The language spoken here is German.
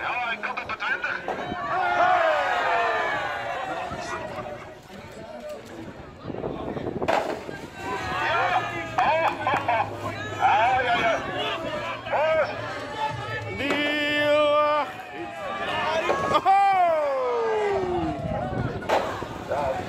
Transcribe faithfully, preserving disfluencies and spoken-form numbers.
Ja, ik had op de twintig. Ja, oh, oh, oh. Ah, ja, ja. Boos. Nieuwe. Oh. Ja.